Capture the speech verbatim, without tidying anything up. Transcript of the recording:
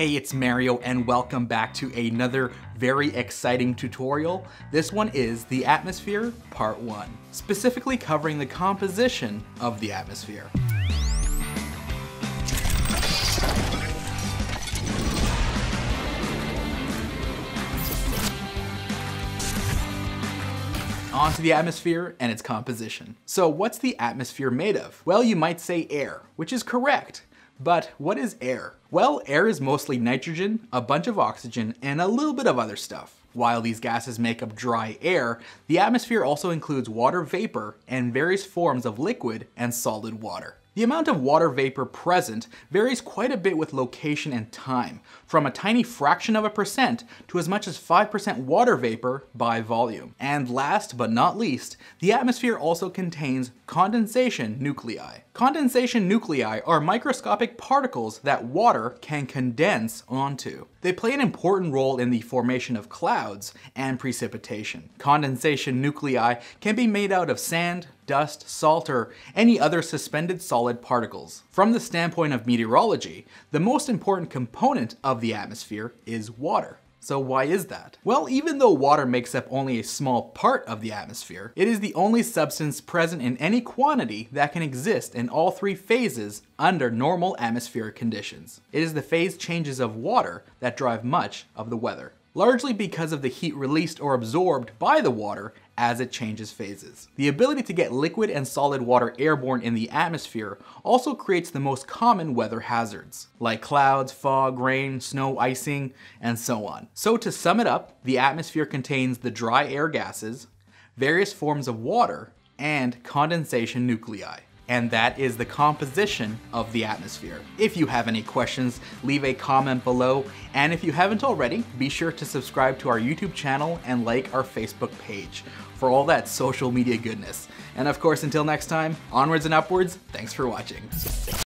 Hey, it's Mario and welcome back to another very exciting tutorial. This one is the atmosphere part one, specifically covering the composition of the atmosphere. Onto the atmosphere and its composition. So what's the atmosphere made of? Well, you might say air, which is correct. But what is air? Well, air is mostly nitrogen, a bunch of oxygen, and a little bit of other stuff. While these gases make up dry air, the atmosphere also includes water vapor and various forms of liquid and solid water. The amount of water vapor present varies quite a bit with location and time, from a tiny fraction of a percent to as much as five percent water vapor by volume. And last but not least, the atmosphere also contains condensation nuclei. Condensation nuclei are microscopic particles that water can condense onto. They play an important role in the formation of clouds and precipitation. Condensation nuclei can be made out of sand, dust, salt, or any other suspended solid particles. From the standpoint of meteorology, the most important component of the atmosphere is water. So why is that? Well, even though water makes up only a small part of the atmosphere, it is the only substance present in any quantity that can exist in all three phases under normal atmospheric conditions. It is the phase changes of water that drive much of the weather, largely because of the heat released or absorbed by the water as it changes phases. The ability to get liquid and solid water airborne in the atmosphere also creates the most common weather hazards, like clouds, fog, rain, snow, icing, and so on. So to sum it up, the atmosphere contains the dry air gases, various forms of water, and condensation nuclei. And that is the composition of the atmosphere. If you have any questions, leave a comment below. And if you haven't already, be sure to subscribe to our YouTube channel and like our Facebook page for all that social media goodness. And of course, until next time, onwards and upwards, thanks for watching.